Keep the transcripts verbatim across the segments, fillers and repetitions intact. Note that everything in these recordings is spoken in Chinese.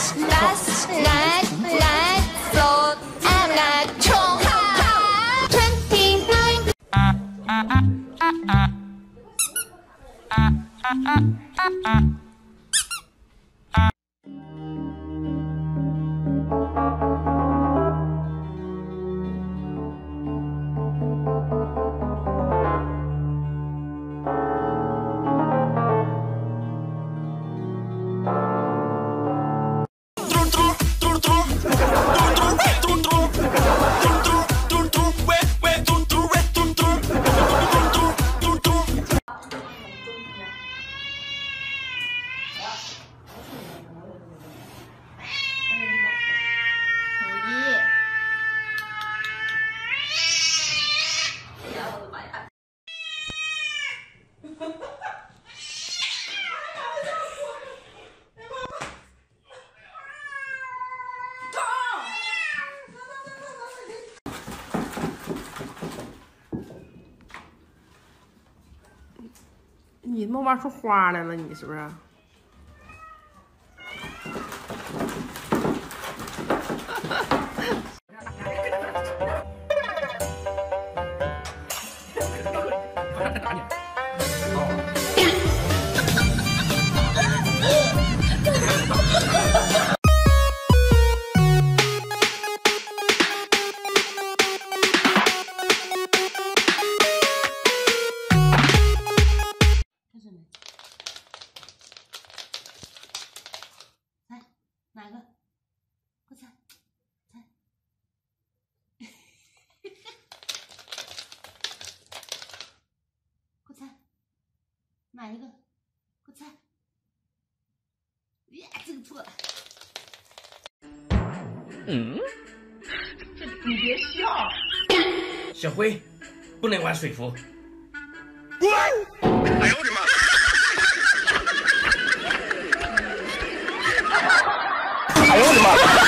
nuts, nut, nut, float, I'm not chong. Twenty blind.你弄挖出花来了，你是不是？ 买一个，给我猜。呀，这个破。嗯，这你别笑。小辉，不能玩水服。滚！哎呦我的妈！哎呦我的妈！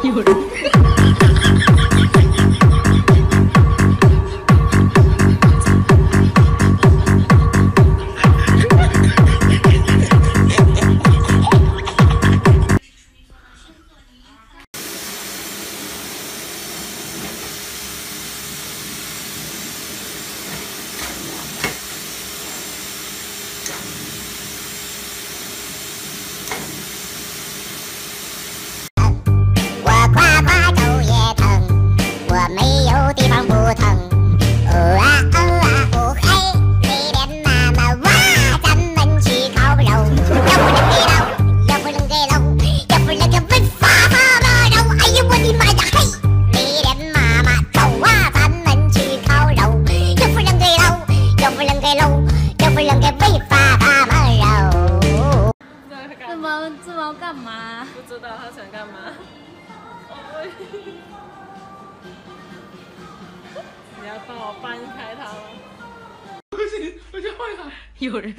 有人。你要帮我搬开它吗？不行，我先换一下。有人。